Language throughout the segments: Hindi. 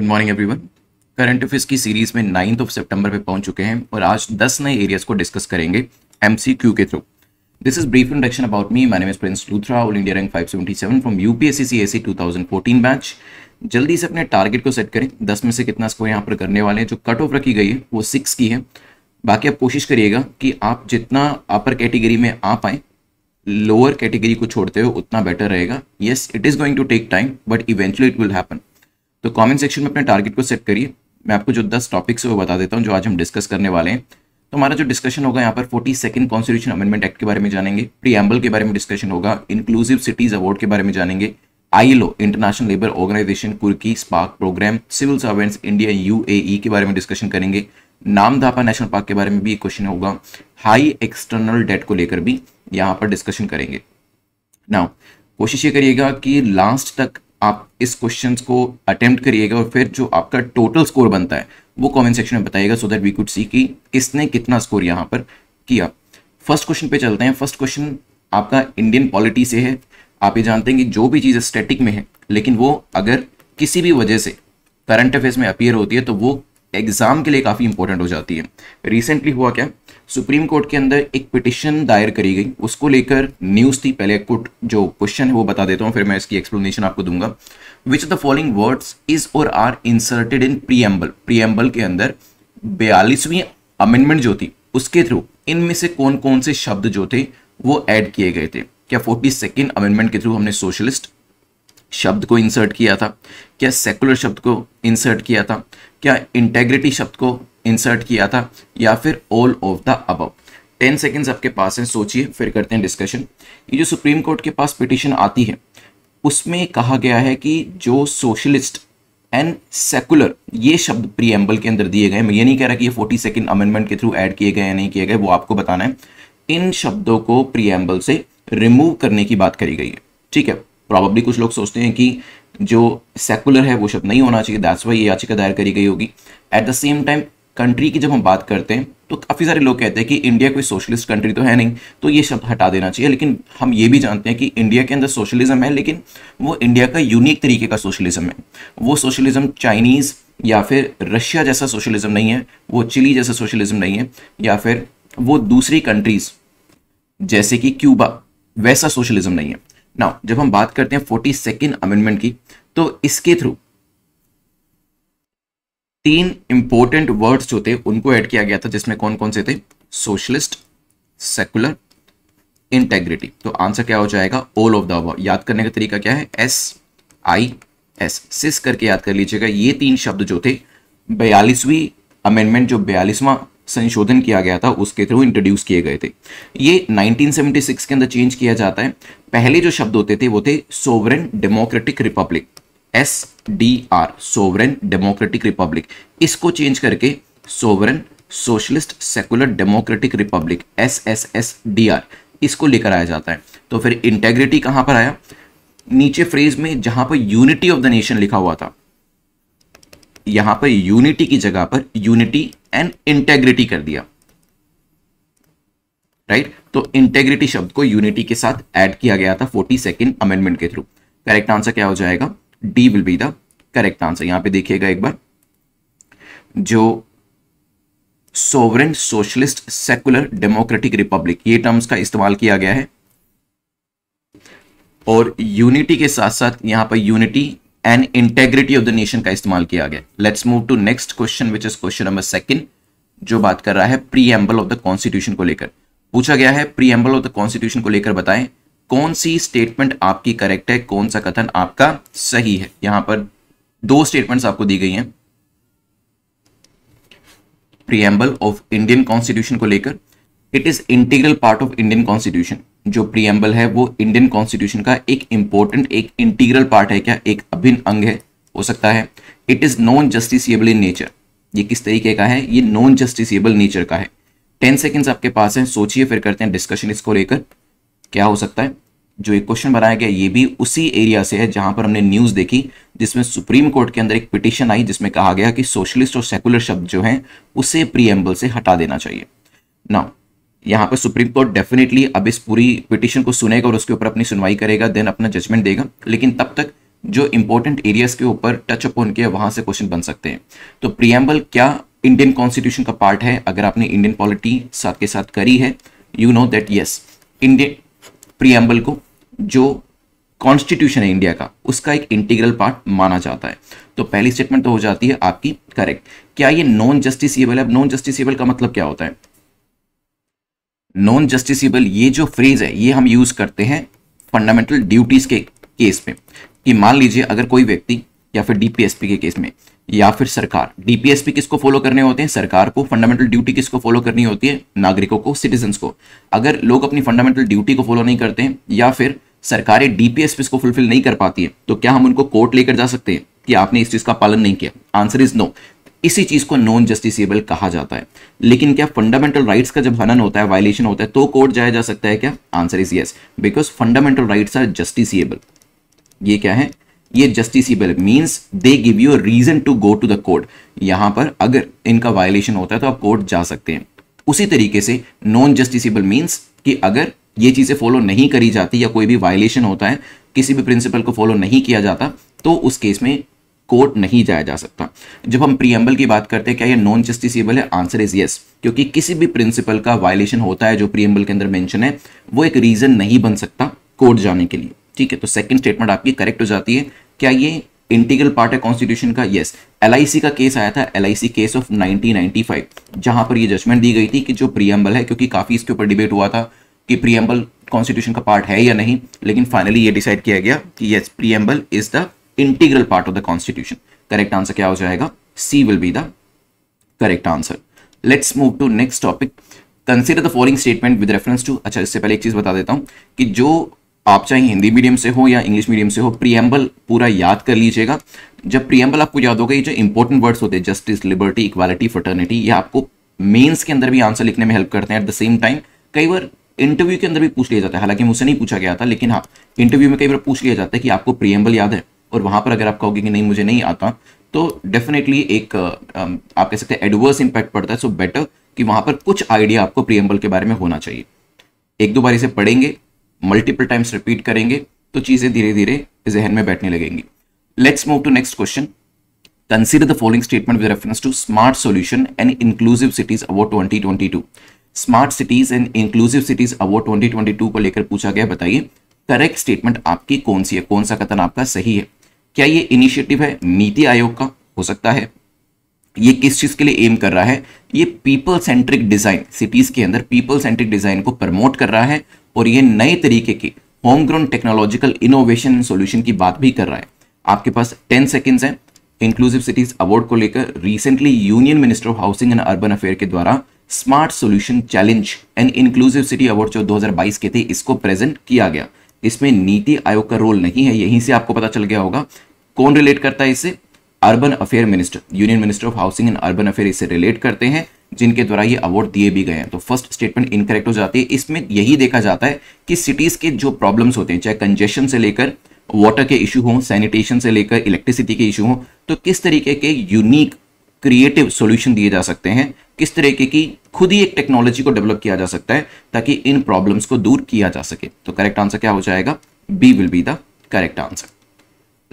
Good morning everyone. Current affairs की सीरीज में 9 सितंबर पे पहुंच चुके हैं और आज 10 नए एरियाज को डिस्कस करेंगे एमसीक्यू के through. This is brief introduction about me. My name is Prince Luthra, all India rank 577 from UPSC CSC 2014 batch. जल्दी से अपने टारगेट को सेट करें, 10 में से कितना स्कोर यहाँ पर करने वाले हैं। जो कट ऑफ रखी गई है वो 6 की है। बाकी आप कोशिश करिएगा कि आप जितना अपर कैटेगरी में आ पाए, लोअर कैटेगरी को छोड़ते हुए, उतना बेटर रहेगा। Yes, it is going to take time but eventually it will happen. तो कमेंट सेक्शन में अपने टारगेट को सेट करिए। मैं आपको जो 10 टॉपिक्स है वो बता देता हूँ जो आज हम डिस्कस करने वाले हैं। तो हमारा जो डिस्कशन होगा यहाँ पर 42nd कॉन्स्टिट्यूशन अमेंडमेंट एक्ट के बारे में जानेंगे, प्रीएम्बल के बारे में डिस्कशन होगा, इंक्लूसिव सिटीज अवार्ड के बारे में जानेंगे, आईएलओ इंटरनेशनल लेबर ऑर्गेनाइजेशन कुर्की spark programme, civil servants India UAE के बारे में डिस्कशन करेंगे, नामधापा नेशनल पार्क के बारे में भी एक क्वेश्चन होगा, हाई एक्सटर्नल डेट को लेकर भी यहाँ पर डिस्कशन करेंगे। नाउ कोशिश ये करिएगा कि लास्ट तक आप इस क्वेश्चंस को अटेम्प्ट करिएगा और फिर जो आपका टोटल स्कोर बनता है वो कमेंट सेक्शन में बताइएगा, so that we could see कि किसने कितना स्कोर यहाँ पर किया। फर्स्ट क्वेश्चन पे चलते हैं। फर्स्ट क्वेश्चन आपका इंडियन पॉलिटी से है। आप ये जानते हैं कि जो भी चीज़ स्टैटिक में है लेकिन वो अगर किसी भी वजह से करंट अफेयर्स में अपीयर होती है तो वो एग्जाम के लिए काफ़ी इंपॉर्टेंट हो जाती है। रिसेंटली हुआ क्या, सुप्रीम कोर्ट के अंदर एक पिटिशन दायर करी गई, उसको लेकर न्यूज़ थी। पहले कुछ जो क्वेश्चन है वो बता देता हूँ, फिर मैं इसकी एक्सप्लेनेशन आपको दूंगा। Which of the following words is और are inserted in preamble. Preamble के अंदर 42वीं अमेंडमेंट जो थी उसके थ्रू इनमें से कौन कौन से शब्द जो थे वो ऐड किए गए थे। क्या 42nd अमेंडमेंट के थ्रू हमने सोशलिस्ट शब्द को इंसर्ट किया था, क्या सेकुलर शब्द को इंसर्ट किया था, क्या इंटेग्रिटी शब्द को इंसर्ट किया था, या फिर all of the above. 10 seconds आपके पास हैं, सोचिए फिर करते हैं डिस्कशन। ये जो सुप्रीम कोर्ट के पास पिटिशन आती है उसमें कहा गया है कि जो सोशलिस्ट एंड सेकुलर ये शब्द प्रीएम्बल के अंदर दिए गए हैं, मैं ये नहीं कह रहा कि ये 42nd अमेंडमेंट के थ्रू ऐड किए गए या नहीं किए गए, वो आपको बताना है। इन शब्दों को प्रीएम्बल से रिमूव करने की बात करी गई है। ठीक है, प्रॉबली कुछ लोग सोचते हैं कि जो सेकुलर है वो शब्द नहीं होना चाहिए, दैट्स वाई ये याचिका दायर करी गई होगी। At the same time country की जब हम बात करते हैं तो काफ़ी सारे लोग कहते हैं कि इंडिया कोई सोशलिस्ट कंट्री तो है नहीं, तो ये शब्द हटा देना चाहिए। लेकिन हम ये भी जानते हैं कि इंडिया के अंदर सोशलिज्म है, लेकिन वो इंडिया का यूनिक तरीके का सोशलिज्म है। वो सोशलिज्म चाइनीज़ या फिर रशिया जैसा सोशलिज्म नहीं है, वो चिली जैसा सोशलिज्म नहीं है, या फिर वो दूसरी कंट्रीज जैसे कि क्यूबा वैसा सोशलिज्म नहीं है। नाउ जब हम बात करते हैं 42nd अमेंडमेंट की, तो इसके थ्रू 3 इंपॉर्टेंट वर्ड्स जो थे उनको ऐड किया गया था, जिसमें कौन कौन से थे, सोशलिस्ट, सेकुलर, इंटेग्रिटी। तो आंसर क्या हो जाएगा, ऑल ऑफ द अबव। याद करने का तरीका क्या है, SIS सिस करके याद कर लीजिएगा। ये 3 शब्द जो थे 42वीं अमेंडमेंट जो 42वां संशोधन किया गया था उसके थ्रू इंट्रोड्यूस किए गए थे। ये 1976 के अंदर चेंज किया जाता है। पहले जो शब्द होते थे वो थे sovereign democratic republic, SDR sovereign democratic republic. इसको चेंज करके sovereign socialist secular democratic republic SSSDR इसको लेकर आया जाता है। तो फिर इंटेग्रिटी कहां पर आया, नीचे फ्रेज में जहां पर यूनिटी ऑफ द नेशन लिखा हुआ था, यहां पर यूनिटी की जगह पर यूनिटी एंड इंटेग्रिटी कर दिया। राइट, तो इंटेग्रिटी शब्द को यूनिटी के साथ ऐड किया गया था 42nd अमेंडमेंट के थ्रू। करेक्ट आंसर क्या हो जाएगा, D will be the correct answer. यहां पे देखिएगा एक बार, जो sovereign socialist secular democratic republic ये टर्म्स का इस्तेमाल किया गया है और यूनिटी के साथ साथ यहां पर unity and integrity of the nation का इस्तेमाल किया गया। Let's move to next question which is question number 2, जो बात कर रहा है प्रीएम्बल ऑफ द कॉन्स्टिट्यूशन को लेकर। पूछा गया है प्रीएम्बल ऑफ द कॉन्स्टिट्यूशन को लेकर बताएं कौन सी स्टेटमेंट आपकी करेक्ट है, कौन सा कथन आपका सही है। यहां पर 2 स्टेटमेंट्स आपको दी गई हैं प्रीएम्बल ऑफ इंडियन कॉन्स्टिट्यूशन को लेकर। It is integral part of Indian constitution. जो प्रीएम्बल है वो इंडियन कॉन्स्टिट्यूशन का एक इंपॉर्टेंट, एक इंटीग्रल पार्ट है, क्या एक अभिन्न अंग है, हो सकता है। It is non justiciable in nature. ये किस तरीके का है, ये नॉन जस्टिसिएबल नेचर का है। 10 सेकेंड्स आपके पास हैं, सोचिए फिर करते हैं डिस्कशन इसको लेकर। क्या हो सकता है, जो एक क्वेश्चन बनाया गया ये भी उसी एरिया से है जहां पर हमने न्यूज़ देखी जिसमें सुप्रीम कोर्ट के अंदर एक पिटिशन आई जिसमें कहा गया कि सोशलिस्ट और सेकुलर शब्द जो हैं उसे प्रीएम्बल से हटा देना चाहिए। नाउ यहाँ पर सुप्रीम कोर्ट डेफिनेटली अब इस पूरी पिटिशन को सुनेगा और उसके ऊपर अपनी सुनवाई करेगा, देन अपना जजमेंट देगा। लेकिन तब तक जो इंपॉर्टेंट एरियाज के ऊपर टच अप उनके वहां से क्वेश्चन बन सकते हैं। तो प्रियम्बल क्या इंडियन कॉन्स्टिट्यूशन का पार्ट है? अगर आपने इंडियन पॉलिटी साथ के साथ करी है, you know that yes, Indian preamble को जो कॉन्स्टिट्यूशन है इंडिया का, उसका एक इंटीग्रल पार्ट माना जाता है। तो पहली स्टेटमेंट तो हो जाती है आपकी करेक्ट। क्या ये नॉन जस्टिसेबल है? अब नॉन जस्टिसेबल का मतलब क्या होता है? नॉन जस्टिसेबल ये जो फ्रेज है ये हम यूज करते हैं फंडामेंटल ड्यूटीज के केस में, कि मान लीजिए अगर कोई व्यक्ति या फिर डीपीएसपी के केस में या फिर सरकार, डीपीएसपी किसको फॉलो करने होते हैं? सरकार को। फंडामेंटल ड्यूटी किसको फॉलो करनी होती है? नागरिकों को, सिटीजन्स को। अगर लोग अपनी फंडामेंटल ड्यूटी को फॉलो नहीं करते हैं या फिर सरकारें डीपीएसपी को फुलफिल नहीं कर पाती है, तो क्या हम उनको कोर्ट लेकर जा सकते हैं कि आपने इस चीज का पालन नहीं किया? Answer is no. इसी चीज को नॉन जस्टिसेबल कहा जाता है। लेकिन क्या फंडामेंटल राइट्स का जब हनन होता है, वायलेशन होता है, तो कोर्ट जाया जा सकता है क्या? Answer is yes, because fundamental rights are justiciable. ये क्या है? ये justiciable means they give you reason to go to the court. यहां पर अगर इनका वायलेशन होता है तो आप कोर्ट जा सकते हैं। उसी तरीके से नॉन जस्टिसेबल मींस कि अगर ये चीजें फॉलो नहीं करी जाती या कोई भी वायलेशन होता है, किसी भी प्रिंसिपल को फॉलो नहीं किया जाता, तो उस केस में कोर्ट नहीं जाया जा सकता। जब हम प्रीएम्बल की बात करते हैं, क्या ये नॉन जस्टिसेबल है? आंसर इज यस, क्योंकि किसी भी प्रिंसिपल का वायलेशन होता है जो प्रीएम्बल के अंदर मेंशन है, वो एक रीजन नहीं बन सकता कोर्ट जाने के लिए। ठीक है, तो सेकंड स्टेटमेंट आपकी करेक्ट हो जाती है। क्या ये इंटीग्रल पार्ट है कॉन्स्टिट्यूशन का? यस। LIC का केस आया था, LIC केस ऑफ 1995, जहां पर ये जजमेंट दी गई थी कि जो प्रीएम्बल है, क्योंकि काफी इसके ऊपर डिबेट हुआ था कि प्रीएम्बल कॉन्स्टिट्यूशन का पार्ट है या नहीं, लेकिन फाइनली ये डिसाइड किया गया कि yes, preamble is the integral part of the constitution. Correct answer क्या हो जाएगा? C will be the correct answer. Let's move to next topic, consider the following statement with reference to. अच्छा, इससे पहले एक चीज बता देता हूं कि जो आप चाहे हिंदी मीडियम से हो या इंग्लिश मीडियम से हो, प्रीएम्बल पूरा याद कर लीजिएगा। जब प्रीएम्बल आपको याद होगा, ये जो इंपॉर्टेंट वर्ड्स होते हैं जस्टिस, लिबर्टी, इक्वालिटी, फ्रेटर्निटी, ये आपको मेंस के अंदर भी आंसर लिखने में हेल्प करते हैं। एट द सेम टाइम कई बार इंटरव्यू के अंदर भी पूछ लिया जाता है, हालांकि मुझसे नहीं पूछा गया था, लेकिन हाँ इंटरव्यू में कई बार पूछ लिया जाता है कि आपको प्रीएम्बल याद है, और वहां पर अगर आप कहोगे कि नहीं मुझे नहीं आता, तो डेफिनेटली एक आप कह सकते हैं एडवर्स इंपैक्ट पड़ता है। सो बेटर कि वहां पर कुछ आइडिया आपको प्रीएम्बल के बारे में होना चाहिए। एक दो बार इसे पढ़ेंगे, मल्टीपल टाइम्स रिपीट करेंगे, तो चीजें धीरे धीरे जहन में बैठने लगेंगी। Let's move to next question, consider the following statement with reference to smart solution and inclusive cities award 2022। Smart cities and inclusive cities award 2022 को लेकर पूछा गया, बताइए करेक्ट स्टेटमेंट आपकी कौन सी है, कौन सा कथन आपका सही है? क्या ये इनिशिएटिव है नीति आयोग का? हो सकता है। ये किस चीज के लिए एम कर रहा है? ये पीपल सेंट्रिक डिजाइन, सिटीज के अंदर पीपल सेंट्रिक डिजाइन को प्रमोट कर रहा है, और ये नए तरीके के homegrown technological innovation and solution की बात भी कर रहा है। आपके पास 10 सेकेंड्स हैं। इंक्लूसिव सिटीज अवार्ड को लेकर recently union minister of housing and urban affair के द्वारा smart solution challenge and inclusive city award जो 2022 के थे, इसको प्रेजेंट किया गया। इसमें नीति आयोग का रोल नहीं है, यहीं से आपको पता चल गया होगा। कौन रिलेट करता है इससे? Urban affair minister, union minister of housing and urban affair इससे रिलेट करते हैं, जिनके द्वारा ये अवार्ड दिए भी गए हैं। तो फर्स्ट स्टेटमेंट इनकरेक्ट हो जाती है। इसमें यही देखा जाता है कि सिटीज के जो प्रॉब्लम्स होते हैं, चाहे कंजेशन से लेकर वाटर के इशू हों, सैनिटेशन से लेकर इलेक्ट्रिसिटी के इशू हों, तो किस तरीके के यूनिक क्रिएटिव सॉल्यूशन दिए जा सकते हैं, किस तरीके की खुद ही एक टेक्नोलॉजी को डेवलप किया जा सकता है ताकि इन प्रॉब्लम्स को दूर किया जा सके। तो करेक्ट आंसर क्या हो जाएगा? B will be the correct answer.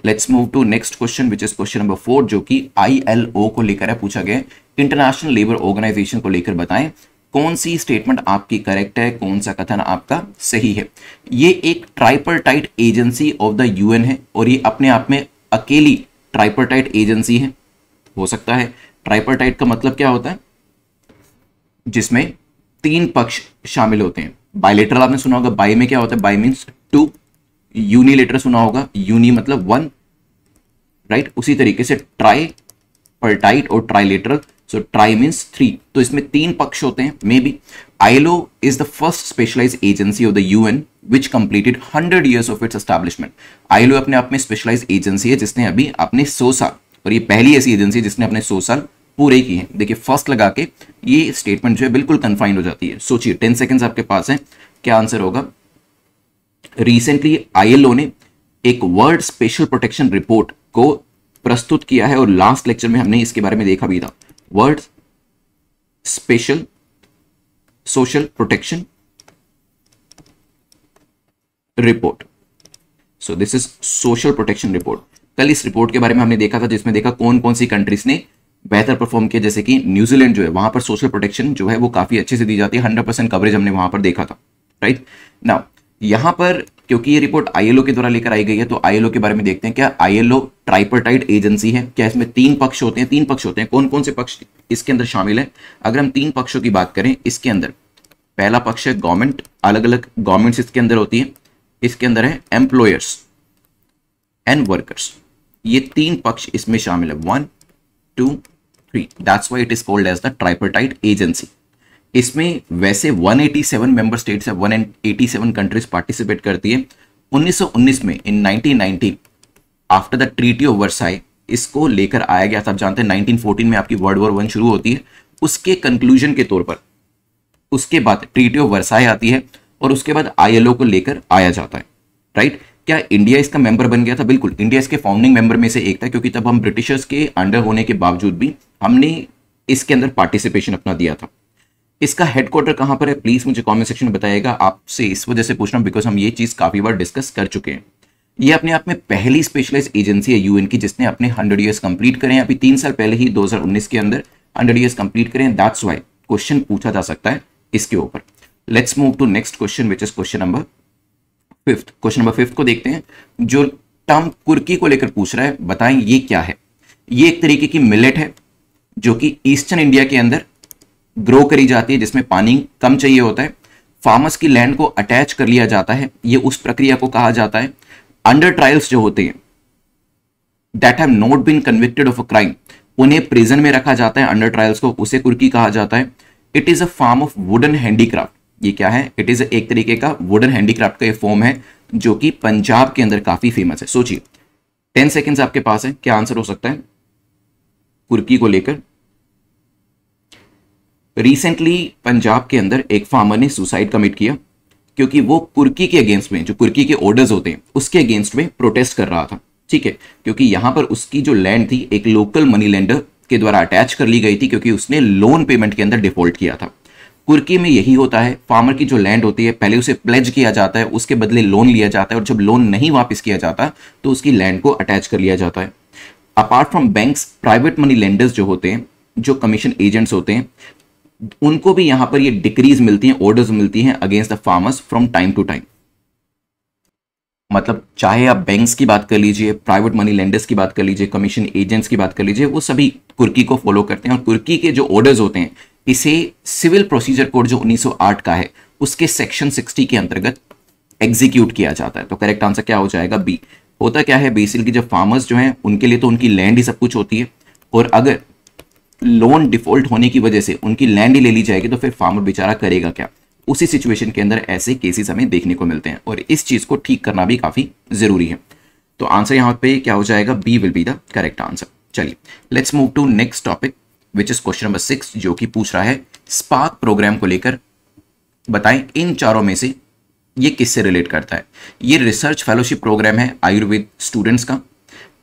Let's move to next question which is question number 4, जो कि ILO को लेकर पूछा गया है। इंटरनेशनल लेबर ऑर्गेनाइजेशन को लेकर बताएं कौन सी स्टेटमेंट आपकी करेक्ट है, कौन सा कथन आपका सही है। ये एक tripartite agency of the UN है, और ये अपने आप में अकेली ट्राइपरटाइट एजेंसी है। हो सकता है। ट्राइपरटाइट का मतलब क्या होता है? जिसमें 3 पक्ष शामिल होते हैं। बायलेटरल आपने सुना होगा, बाय में क्या होता है? By means 2। यूनिलेटरल सुना होगा, यूनी मतलब 1, राइट। उसी तरीके से ट्राइपरटाइट और ट्राइलेटरल, सो ट्राई मींस 3। तो इसमें 3 पक्ष होते हैं। मे be ILO is the first specialize agency of the UN which completed 100 years of its establishment. ILO अपने आप में स्पेशलाइज एजेंसी है जिसने अभी अपने 100 साल, और ये पहली ऐसी एजेंसी है जिसने अपने 100 साल पूरे किए हैं। देखिए फर्स्ट लगा के ये स्टेटमेंट जो है बिल्कुल कंफाइंड हो जाती है। सोचिए, 10 सेकेंड्स आपके पास हैं। क्या आंसर होगा? रिसेंटली ILO ने एक वर्ल्ड स्पेशल प्रोटेक्शन रिपोर्ट को प्रस्तुत किया है, और लास्ट लेक्चर में हमने इसके बारे में देखा भी था। World special social protection report, so this is social protection report. कल इस रिपोर्ट के बारे में हमने देखा था जिसमें देखा कौन कौन सी कंट्रीज ने बेहतर परफॉर्म किया, जैसे कि न्यूजीलैंड जो है वहां पर सोशल प्रोटेक्शन जो है वो काफी अच्छे से दी जाती है, 100% कवरेज हमने वहां पर देखा था। राइट नाउ यहाँ पर क्योंकि ये रिपोर्ट आईएलओ के द्वारा लेकर आई गई है तो आईएलओ के बारे में देखते हैं। क्या आईएलओ ट्राइपार्टाइट एजेंसी है? क्या इसमें तीन पक्ष होते हैं? तीन पक्ष होते हैं। कौन कौन से पक्ष इसके अंदर शामिल हैं? अगर हम तीन पक्षों की बात करें इसके अंदर, पहला पक्ष है गवर्नमेंट, अलग अलग गवर्नमेंट्स इसके अंदर होती है। इसके अंदर है एम्प्लॉयर्स एंड वर्कर्स, ये तीन पक्ष इसमें शामिल है, 1, 2, 3। That's why it is called as the tripartite agency. इसमें वैसे 187 मेंबर स्टेट्स है, 187 कंट्रीज पार्टिसिपेट करती है। 1919 में in 1919 after the treaty of Versailles इसको लेकर आया गया था। आप जानते हैं 1914 में आपकी वर्ल्ड वॉर 1 शुरू होती है, उसके कंक्लूजन के तौर पर उसके बाद ट्रीटी ऑफ वर्साई आती है और उसके बाद आईएलओ को लेकर आया जाता है। राइट, क्या इंडिया इसका मेंबर बन गया था? बिल्कुल, इंडिया इसके फाउंडिंग मेंबर में से एक था क्योंकि तब हम ब्रिटिशर्स के अंडर होने के बावजूद भी हमने इसके अंदर पार्टिसिपेशन अपना दिया था। इसका हेडक्वार्टर कहां पर है प्लीज मुझे कमेंट सेक्शन में बताइएगा। आपसे इस वजह से पूछ रहा हूं बिकॉज हम ये चीज काफी बार डिस्कस कर चुके हैं। ये अपने आप में पहली स्पेशलाइज एजेंसी है यूएन की जिसने अपने 100 ईयर्स कंप्लीट करें, अभी 3 साल पहले ही 2019 के अंदर 100 ईयर्स कंप्लीट करें। दैट्स व्हाई क्वेश्चन पूछा जा सकता है इसके ऊपर। Let's move to next question which is question number 5th। Question number 5 को देखते हैं जो टर्म कुर्की को लेकर पूछ रहा है, बताएं ये क्या है। ये एक तरीके की मिलेट है जो कि ईस्टर्न इंडिया के अंदर ग्रो करी जाती है जिसमें पानी कम चाहिए होता है। फार्मर्स की लैंड को अटैच कर लिया जाता है, ये उस प्रक्रिया को कहा जाता है। अंडर ट्रायल्स जो होते हैं that have not been convicted of a crime, उन्हें प्रिजन में रखा जाता है, अंडर ट्रायल्स को उसे कुर्की कहा जाता है। It is a form of wooden handicraft. ये क्या है? इट इज एक तरीके का वुडन हैंडीक्राफ्ट का ये फॉर्म है जो कि पंजाब के अंदर काफी फेमस है। सोचिए 10 सेकेंड्स आपके पास है, क्या आंसर हो सकता है कुर्की को लेकर? रिसेंटली पंजाब के अंदर एक फार्मर ने सुसाइड कमिट किया क्योंकि वो कुर्की के अगेंस्ट में, जो कुर्की के ऑर्डर्स होते हैं उसके अगेंस्ट में प्रोटेस्ट कर रहा था। ठीक है, क्योंकि यहाँ पर उसकी जो लैंड थी एक लोकल मनी लैंडर के द्वारा अटैच कर ली गई थी क्योंकि उसने लोन पेमेंट के अंदर डिफॉल्ट किया था। कुर्की में यही होता है, फार्मर की जो लैंड होती है पहले उसे प्लेज किया जाता है, उसके बदले लोन लिया जाता है और जब लोन नहीं वापस किया जाता तो उसकी लैंड को अटैच कर लिया जाता है। Apart from banks, private money lenders जो होते हैं, जो कमीशन एजेंट्स होते हैं, उनको भी यहां पर ये डिक्रीज मिलती हैं, ऑर्डर्स मिलती हैं against the farmers from time to time. मतलब चाहे आप बैंक्स की बात कर लीजिए, प्राइवेट मनी लेंडर्स की बात कर लीजिए, कमीशन एजेंट्स की बात कर लीजिए, वो सभी कुर्की को फॉलो करते हैं। और कुर्की के जो ऑर्डर्स होते हैं इसे सिविल प्रोसीजर कोड जो 1908 का है उसके सेक्शन 60 के अंतर्गत एग्जीक्यूट किया जाता है। तो करेक्ट आंसर क्या हो जाएगा? बी। होता क्या है बेसिकली जब फार्मर्स जो है उनके लिए तो उनकी लैंड ही सब कुछ होती है और अगर लोन डिफॉल्ट होने की वजह से उनकी लैंड ही ले ली जाएगी तो फिर फार्मर बेचारा करेगा क्या? उसी सिचुएशन के अंदर ऐसे केसेस हमें देखने को मिलते हैं और इस चीज को ठीक करना भी काफी जरूरी है। तो आंसर यहाँ पे क्या हो जाएगा? B will be the correct answer. चलिए let's move to next topic which is question number 6 जो कि पूछ रहा है स्पार्क प्रोग्राम को लेकर। बताएं इन चारों में से ये किससे रिलेट करता है। ये रिसर्च फेलोशिप प्रोग्राम है आयुर्वेद स्टूडेंट्स का,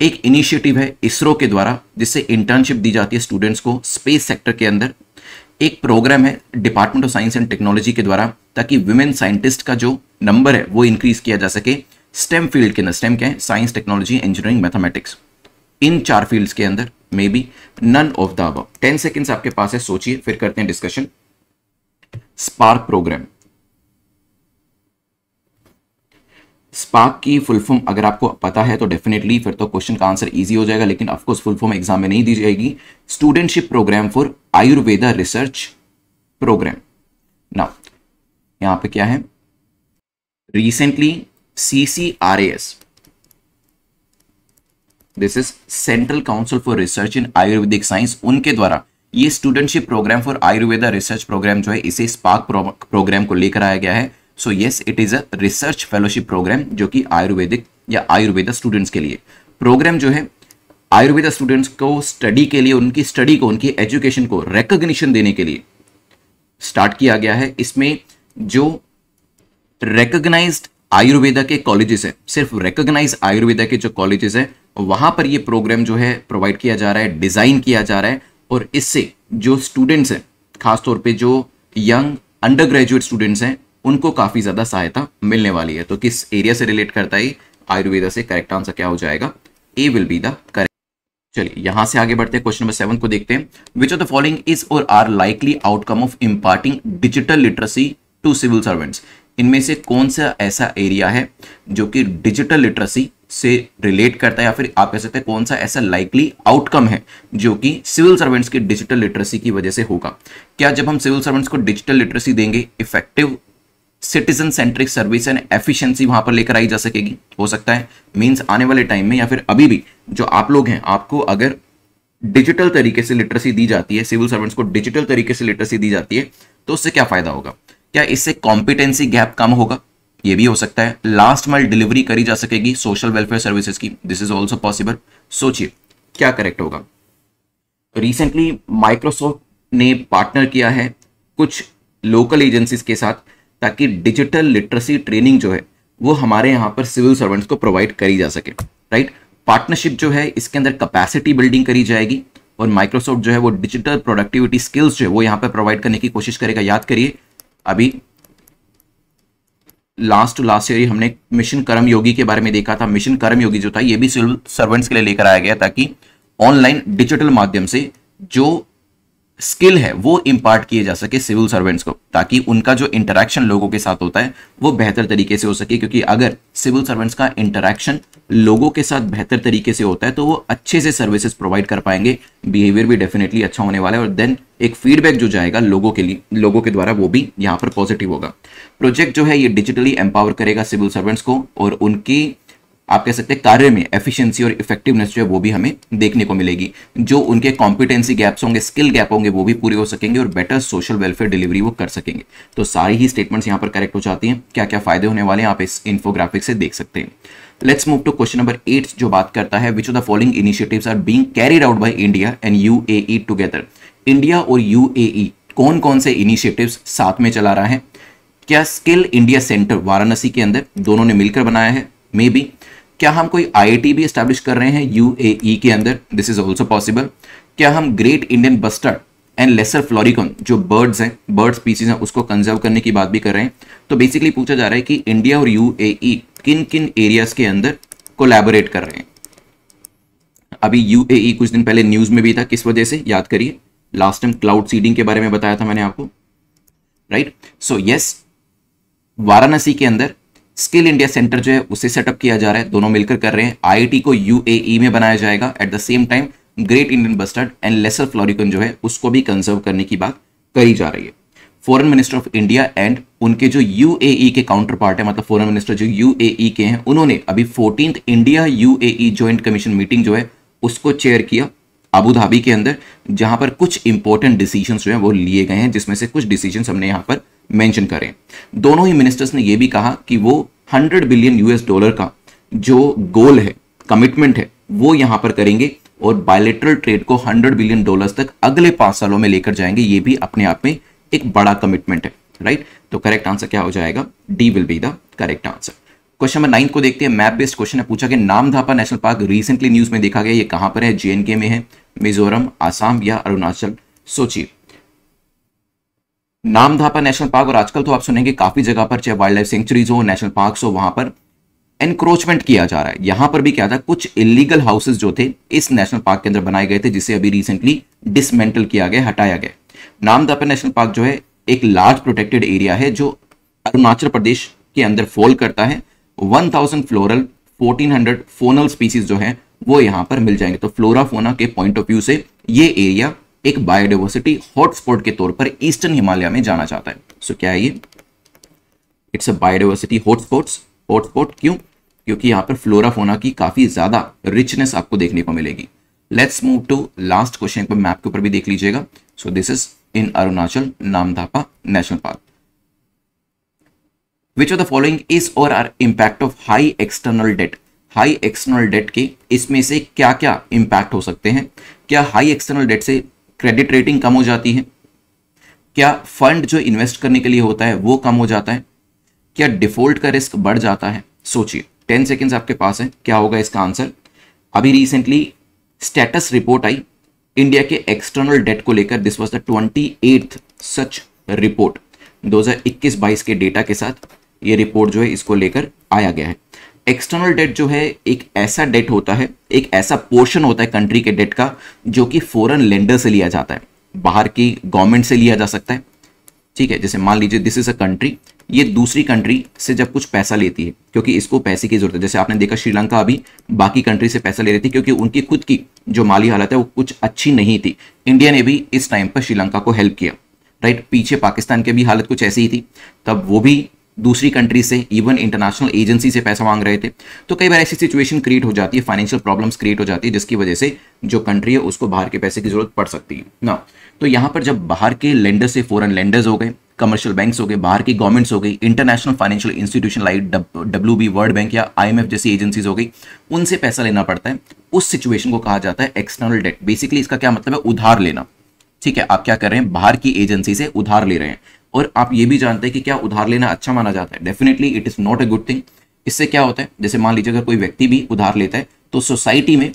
एक इनिशिएटिव है इसरो के द्वारा जिससे इंटर्नशिप दी जाती है स्टूडेंट्स को स्पेस सेक्टर के अंदर। एक प्रोग्राम है department of science and technology के द्वारा ताकि विमेन साइंटिस्ट का जो नंबर है वो इंक्रीज किया जा सके स्टेम फील्ड के अंदर। स्टेम क्या है? साइंस, टेक्नोलॉजी, इंजीनियरिंग, मैथमेटिक्स, इन 4 फील्ड्स के अंदर may be none of the above. 10 seconds आपके पास है, सोचिए फिर करते हैं डिस्कशन। स्पार्क प्रोग्राम, स्पार्क की फुल फॉर्म अगर आपको पता है तो डेफिनेटली फिर तो क्वेश्चन का आंसर इजी हो जाएगा, लेकिन of course full form exam में नहीं दी जाएगी। Studentship programme for Ayurveda research programme. Now यहाँ पे क्या है, recently CCRAS, this is central council for research in Ayurvedic science, उनके द्वारा ये studentship programme for Ayurveda research programme जो है इसे स्पार्क प्रोग्राम को लेकर आया गया है। So yes it is a research fellowship programme जो कि आयुर्वेदिक या आयुर्वेदा स्टूडेंट्स के लिए प्रोग्राम जो है आयुर्वेदा स्टूडेंट्स को स्टडी के लिए, उनकी स्टडी को, उनकी एजुकेशन को रिकॉग्निशन देने के लिए स्टार्ट किया गया है। इसमें जो रिकॉग्नाइज्ड आयुर्वेदा के कॉलेजेस हैं, सिर्फ रिकॉग्नाइज्ड आयुर्वेदा के जो कॉलेजेस हैं वहां पर ये प्रोग्राम जो है प्रोवाइड किया जा रहा है, डिजाइन किया जा रहा है और इससे जो स्टूडेंट्स हैं खासतौर पर जो यंग अंडर ग्रेजुएट स्टूडेंट्स हैं उनको काफी ज्यादा सहायता मिलने वाली है। तो किस एरिया से रिलेट करता है? आयुर्वेदा से करेक्ट आंसर क्या हो जाएगा, A will be the correct. चलिए यहां से आगे बढ़ते हैं, क्वेश्चन नंबर 7 को देखते हैं। Which of the following is और are likely outcome of imparting digital literacy to civil servants. इनमें से कौन सा ऐसा एरिया है जो कि डिजिटल लिटरेसी से रिलेट करता है, या फिर आप कह सकते हैं कौन सा ऐसा लाइकली आउटकम है जो कि सिविल सर्वेंट्स की डिजिटल लिटरेसी की वजह से होगा। क्या जब हम सिविल सर्वेंट्स को डिजिटल लिटरेसी देंगे, effective citizen centric service and efficiency वहां पर लेकर आई जा सकेगी। हो सकता है मींस आने वाले टाइम में या फिर अभी भी जो आप लोग हैं, आपको अगर डिजिटल तरीके से लिटरेसी दी जाती है, सिविल सर्वेंट्स को डिजिटल तरीके से लिटरेसी दी जाती है, तो उससे क्या फायदा होगा। क्या इससे कॉम्पिटेंसी गैप कम होगा, ये भी हो सकता है। लास्ट माइल डिलीवरी करी जा सकेगी सोशल वेलफेयर सर्विसेज की, दिस इज ऑल्सो पॉसिबल। सोचिए क्या करेक्ट होगा। रिसेंटली माइक्रोसॉफ्ट ने पार्टनर किया है कुछ लोकल एजेंसीज के साथ ताकि डिजिटल लिटरेसी ट्रेनिंग जो है वो हमारे यहाँ पर सिविल सर्वेंट्स को प्रोवाइड करी जा सके, राइट। पार्टनरशिप जो है इसके अंदर कैपेसिटी बिल्डिंग करी जाएगी और माइक्रोसॉफ्ट जो है वो डिजिटल प्रोडक्टिविटी स्किल्स जो है वो यहाँ पर प्रोवाइड करने की कोशिश करेगा। याद करिए अभी लास्ट टू लास्ट ईयर हमने मिशन कर्मयोगी के बारे में देखा था। मिशन कर्मयोगी जो था ये भी सिविल सर्वेंट्स के लिए लेकर आया गया ताकि ऑनलाइन डिजिटल माध्यम से जो स्किल है वो इम्पार्ट किए जा सके सिविल सर्वेंट्स को, ताकि उनका जो इंटरेक्शन लोगों के साथ होता है वो बेहतर तरीके से हो सके। क्योंकि अगर सिविल सर्वेंट्स का इंटरेक्शन लोगों के साथ बेहतर तरीके से होता है तो वो अच्छे से सर्विसेज प्रोवाइड कर पाएंगे, बिहेवियर भी डेफिनेटली अच्छा होने वाला है और देन एक फीडबैक जो जाएगा लोगों के लिए, लोगों के द्वारा, वो भी यहाँ पर पॉजिटिव होगा। प्रोजेक्ट जो है ये डिजिटली एम्पावर करेगा सिविल सर्वेंट्स को और उनकी आप कह सकते हैं कार्य में एफिशिएंसी और इफेक्टिवनेस जो है वो भी हमें देखने को मिलेगी। जो उनके कॉम्पिटेंसी गैप्स होंगे, स्किल गैप होंगे, वो भी पूरे हो सकेंगे और बेटर सोशल वेलफेयर डिलीवरी वो कर सकेंगे। तो सारी ही स्टेटमेंट्स यहाँ पर करेक्ट हो जाती हैं। क्या क्या फायदे होने वाले हैं आप इस इन्फोग्राफिक से देख सकते हैं। Let's move to question number 8 जो बात करता है which of the following initiatives are being carried out by India and UAE together. India और यूएई कौन कौन से इनिशिएटिव्स साथ में चला रहा है। क्या स्किल इंडिया सेंटर वाराणसी के अंदर दोनों ने मिलकर बनाया है, मे बी। क्या हम कोई आईआईटी भी एस्टैब्लिश कर रहे हैं यूएई के अंदर, दिस इज ऑल्सो पॉसिबल। क्या हम great Indian bustard and lesser florican जो बर्ड्स हैं, बर्ड स्पीसीज हैं, उसको कंजर्व करने की बात भी कर रहे हैं। तो बेसिकली पूछा जा रहा है कि इंडिया और यूएई किन किन एरियाज के अंदर कोलैबोरेट कर रहे हैं। अभी यूएई कुछ दिन पहले न्यूज में भी था, किस वजह से याद करिए, लास्ट टाइम क्लाउड सीडिंग के बारे में बताया था मैंने आपको, राइट। सो यस, वाराणसी के अंदर स्किल इंडिया सेंटर जो है उसे सेटअप किया जा रहा है, दोनों मिलकर कर रहे हैं। आईआईटी को यूएई में बनाया जाएगा, at the same time great Indian bustard and lesser florican जो है उसको भी कंजर्व करने की बात करी जा रही है। Foreign minister of India and उनके जो यूएई के काउंटर पार्ट है, मतलब फॉरेन मिनिस्टर जो यूएई के हैं, उन्होंने अभी 14th India UAE joint commission meeting जो है उसको चेयर किया अबू धाबी के अंदर, जहां पर कुछ इंपॉर्टेंट डिसीजन जो है वो लिए गए हैं, जिसमें से कुछ डिसीजन हमने यहाँ पर मेंशन करें। दोनों ही मिनिस्टर्स ने यह भी कहा कि वो 100 बिलियन US डॉलर का जो गोल है, कमिटमेंट है, वो यहां पर करेंगे और बायलैटरल ट्रेड को 100 बिलियन डॉलर्स तक अगले 5 सालों में लेकर जाएंगे। ये भी अपने आप में एक बड़ा कमिटमेंट है, राइट। तो करेक्ट आंसर क्या हो जाएगा, D will be the correct answer. Question number 9 को देखते हैं। मैप बेस्ड क्वेश्चन है, पूछा कि Namdapha national park recently news में देखा गया, ये कहां पर है, जेएनके में है, मिजोरम, आसाम या अरुणाचल। सोचिए, नामधापा नेशनल पार्क, और आजकल तो आप सुनेंगे काफी जगह पर, चाहे वाइल्ड लाइफ सेंचुरीज हो, नेशनल पार्क हो, वहां पर एनक्रोचमेंट किया जा रहा है। यहां पर भी क्या था, कुछ इलीगल हाउसेस जो थे इस नेशनल पार्क के अंदर बनाए गए थे, जिसे अभी रिसेंटली डिसमेंटल किया गया, हटाया गया। नामधापा नेशनल पार्क जो है एक लार्ज प्रोटेक्टेड एरिया है जो अरुणाचल प्रदेश के अंदर फॉल करता है। 1000 फ्लोरल, 1400 फोनल स्पीसीज जो है वो यहाँ पर मिल जाएंगे। तो फ्लोरा फोना के पॉइंट ऑफ व्यू से ये एरिया एक बायोडाइवर्सिटी हॉटस्पॉट के तौर पर ईस्टर्न हिमालय में जाना चाहता है। सो क्या है ये, इट्स अ बायोडाइवर्सिटी हॉटस्पॉट। क्यों? क्योंकि यहाँ पर फ्लोरा फोना की काफी ज्यादा रिचनेस आपको देखने को मिलेगी। Let's move to last question, पर मैप के ऊपर भी देख लीजिएगा। So this is in Arunachal, Namdapha national park. Which of the following is और are impact of high external debt. High external debt के इसमें से क्या क्या इंपैक्ट हो सकते हैं। क्या हाई एक्सटर्नल डेट से क्रेडिट रेटिंग कम हो जाती है। क्या फंड जो इन्वेस्ट करने के लिए होता है वो कम हो जाता है। क्या डिफॉल्ट का रिस्क बढ़ जाता है। सोचिए, 10 सेकेंड्स आपके पास है, क्या होगा इसका आंसर। अभी रिसेंटली स्टेटस रिपोर्ट आई इंडिया के एक्सटर्नल डेट को लेकर, this was the 28th such report. 2021-22 के डेटा के साथ ये रिपोर्ट जो है इसको लेकर आया गया है। एक्सटर्नल डेट जो है एक ऐसा डेट होता है, एक ऐसा पोर्शन होता है कंट्री के डेट का जो कि फॉरेन लेंडर से लिया जाता है, बाहर की गवर्नमेंट से लिया जा सकता है। ठीक है, जैसे मान लीजिए दिस इज अ कंट्री, ये दूसरी कंट्री से जब कुछ पैसा लेती है क्योंकि इसको पैसे की जरूरत है। जैसे आपने देखा श्रीलंका अभी बाकी कंट्री से पैसा ले रही थी क्योंकि उनकी खुद की जो माली हालत है वो कुछ अच्छी नहीं थी। इंडिया ने भी इस टाइम पर श्रीलंका को हेल्प किया, राइट। पीछे पाकिस्तान की भी हालत कुछ ऐसी ही थी, तब वो भी दूसरी कंट्री से इवन इंटरनेशनल एजेंसी से पैसा मांग रहे थे। तो कई बार ऐसी सिचुएशन क्रिएट हो जाती है, फाइनेंशियल प्रॉब्लम्स क्रिएट हो जाती है जिसकी वजह से जो कंट्री है उसको बाहर के पैसे की जरूरत पड़ सकती है ना। तो यहाँ पर जब बाहर के लेंडर से फॉरेन लेंडर्स हो गए, कमर्शियल बैंक्स हो गए, बाहर की गवर्नमेंट्स हो गई, international financial institution like WB world bank या IMF जैसी एजेंसीज हो गई, उनसे पैसा लेना पड़ता है, उस सिचुएशन को कहा जाता है एक्सटर्नल डेट। बेसिकली इसका क्या मतलब है, उधार लेना। ठीक है, आप क्या कर रहे हैं, बाहर की एजेंसी से उधार ले रहे हैं। और आप ये भी जानते हैं कि क्या उधार लेना अच्छा माना जाता है? Definitely it is not a good thing. इससे क्या होता है, जैसे मान लीजिए अगर कोई व्यक्ति भी उधार लेता है तो सोसाइटी में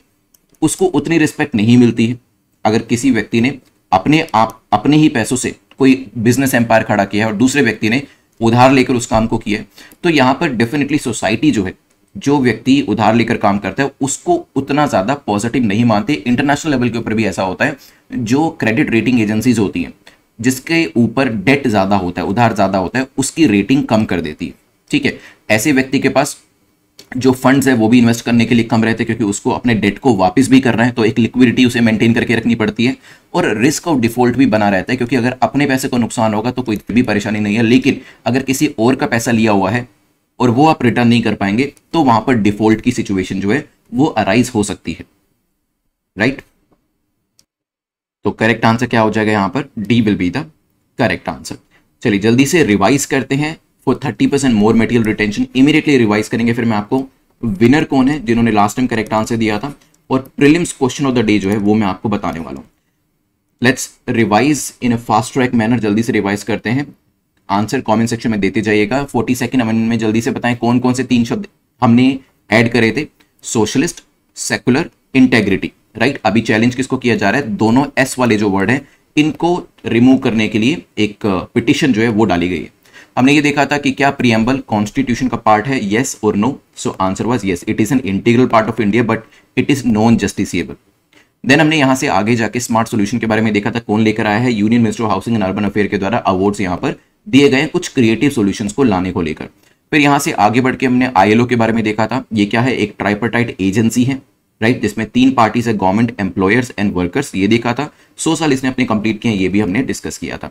उसको उतनी रिस्पेक्ट नहीं मिलती है। अगर किसी व्यक्ति ने अपने आप अपने ही पैसों से कोई बिजनेस एम्पायर खड़ा किया है और दूसरे व्यक्ति ने उधार लेकर उस काम को किया है, तो यहाँ पर डेफिनेटली सोसाइटी जो है, जो व्यक्ति उधार लेकर काम करता है उसको उतना ज्यादा पॉजिटिव नहीं मानते। इंटरनेशनल लेवल के ऊपर भी ऐसा होता है, जो क्रेडिट रेटिंग एजेंसीज होती हैं जिसके ऊपर डेट ज्यादा होता है, उधार ज्यादा होता है, उसकी रेटिंग कम कर देती है। ठीक है, ऐसे व्यक्ति के पास जो फंड्स है वो भी इन्वेस्ट करने के लिए कम रहते हैं क्योंकि उसको अपने डेट को वापस भी करना है, तो एक लिक्विडिटी उसे मेंटेन करके रखनी पड़ती है और रिस्क ऑफ डिफॉल्ट भी बना रहता है क्योंकि अगर अपने पैसे को नुकसान होगा तो कोई भी परेशानी नहीं है, लेकिन अगर किसी और का पैसा लिया हुआ है और वो आप रिटर्न नहीं कर पाएंगे तो वहां पर डिफॉल्ट की सिचुएशन जो है वो अराइज हो सकती है, राइट। तो करेक्ट आंसर क्या हो जाएगा यहाँ पर, D will be the correct answer. चलिए जल्दी से रिवाइज करते हैं। For 30% more material retention immediately revise करेंगे, फिर मैं आपको विनर कौन है जिन्होंने लास्ट टाइम करेक्ट आंसर दिया था और prelims question of the day जो है वो मैं आपको बताने वाला हूँ। Let's revise in a fast track manner, जल्दी से रिवाइज करते हैं। आंसर कमेंट सेक्शन में देते जाइएगा। 40 सेकेंड में जल्दी से बताएं कौन कौन से 3 शब्द हमने ऐड करे थे, सोशलिस्ट, सेकुलर, इंटेग्रिटी, राइट। अभी चैलेंज किसको किया जा रहा है, दोनों एस वाले जो वर्ड हैं इनको रिमूव करने के लिए एक पिटिशन जो है वो डाली गई है। हमने ये देखा था कि क्या प्रियम्बल कॉन्स्टिट्यूशन का पार्ट है, येस और no. So answer was yes, it is an integral part of India but it is non justiciable. Then हमने यहाँ से आगे जाके स्मार्ट सोल्यूशन के बारे में देखा था, कौन लेकर आया है, union minister of housing and urban affair के द्वारा अवार्ड्स यहाँ पर दिए गए कुछ क्रिएटिव सॉल्यूशंस को लाने को लेकर। फिर यहाँ से आगे बढ़ के हमने ILO के बारे में देखा था, ये क्या है, एक ट्राइपार्टाइट एजेंसी है, राइट, जिसमें 3 पार्टीज है, गवर्नमेंट, एम्प्लॉयर्स एंड वर्कर्स, ये देखा था। 100 साल इसने अपने कंप्लीट किए, ये भी हमने डिस्कस किया था।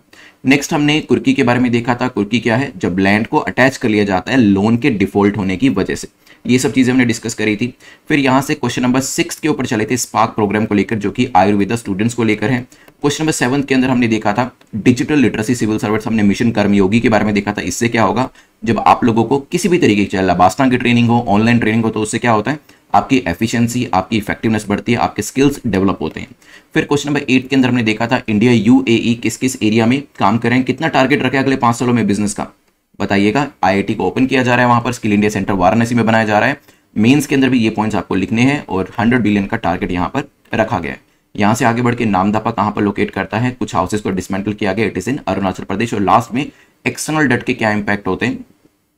नेक्स्ट हमने कुर्की के बारे में देखा था, कुर्की क्या है, जब लैंड को अटैच कर लिया जाता है लोन के डिफॉल्ट होने की वजह से, ये सब चीजें हमने डिस्कस करी थी। फिर यहाँ से क्वेश्चन नंबर 6 के ऊपर चले थे, स्पार्क प्रोग्राम को लेकर जो कि आयुर्वेदा स्टूडेंट्स को लेकर है। क्वेश्चन नंबर 7 के अंदर हमने देखा था डिजिटल लिटरेसी सिविल सर्विस, हमने मिशन कर्मयोगी के बारे में देखा था। इससे क्या होगा, जब आप लोगों को किसी भी तरीके की लाबास्टा की ट्रेनिंग हो, ऑनलाइन ट्रेनिंग हो, तो उससे क्या होता है, आपकी एफिशिएंसी, आपकी इफेक्टिवनेस बढ़ती है, आपके स्किल्स डेवलप होते हैं। फिर क्वेश्चन नंबर 8 के अंदर हमने देखा था इंडिया UAE किस किस एरिया में काम कर रहे हैं, कितना टारगेट रखे अगले 5 सालों में बिजनेस का, बताइएगा। IIT को ओपन किया जा रहा है वहां पर, स्किल इंडिया सेंटर वाराणसी में बनाया जा रहा है। मेंस के अंदर भी ये पॉइंट्स आपको लिखने हैं और 100 बिलियन का टारगेट यहाँ पर रखा गया है। यहाँ से आगे बढ़ के नामदापा कहाँ पर लोकेट करता है, कुछ हाउसेस को डिसमेंटल किया गया, it is in Arunachal Pradesh. और लास्ट में एक्सटर्नल डेट के क्या इंपैक्ट होते हैं,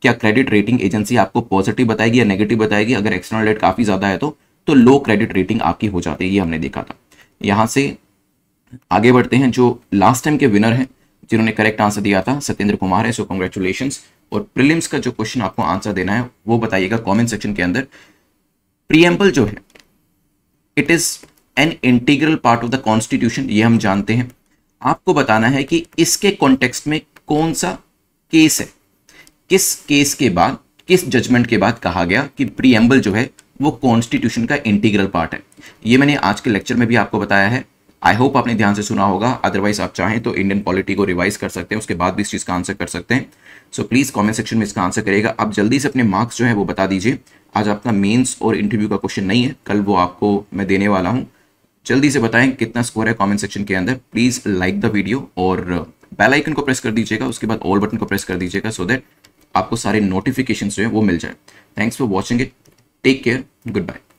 क्या क्रेडिट रेटिंग एजेंसी आपको पॉजिटिव बताएगी या नेगेटिव बताएगी, अगर एक्सटर्नल डेट काफी ज्यादा है तो लो क्रेडिट रेटिंग आपकी हो जाती है, ये हमने देखा था। यहाँ से आगे बढ़ते हैं, जो लास्ट टाइम के विनर हैं जिन्होंने करेक्ट आंसर दिया था, सत्येंद्र कुमार है, सो कांग्रेचुलेशंस। और प्रीलिम्स का जो क्वेश्चन आपको आंसर देना है वो बताइएगा कॉमेंट सेक्शन के अंदर। प्रीएम्बल जो है it is an integral part of the constitution, ये हम जानते हैं। आपको बताना है कि इसके कॉन्टेक्स्ट में कौन सा केस है, किस केस के बाद, किस जजमेंट के बाद कहा गया कि प्रीएम्बल जो है वो कॉन्स्टिट्यूशन का इंटीग्रल पार्ट है। ये मैंने आज के लेक्चर में भी आपको बताया है, आई होप आपने ध्यान से सुना होगा। अदरवाइज आप चाहें तो इंडियन पॉलिटी को रिवाइज कर सकते हैं, उसके बाद भी इस चीज़ का आंसर कर सकते हैं। सो प्लीज़ कॉमेंट सेक्शन में इसका आंसर करिएगा। आप जल्दी से अपने मार्क्स जो है वो बता दीजिए। आज आपका मेन्स और इंटरव्यू का क्वेश्चन नहीं है, कल वो आपको मैं देने वाला हूँ। जल्दी से बताएं कितना स्कोर है कॉमेंट सेक्शन के अंदर। प्लीज़ लाइक द वीडियो और बेल आइकन को प्रेस कर दीजिएगा, उसके बाद ऑल बटन को प्रेस कर दीजिएगा, सो दैट आपको सारे नोटिफिकेशन जो है वो मिल जाए। Thanks for watching it, take care, good bye.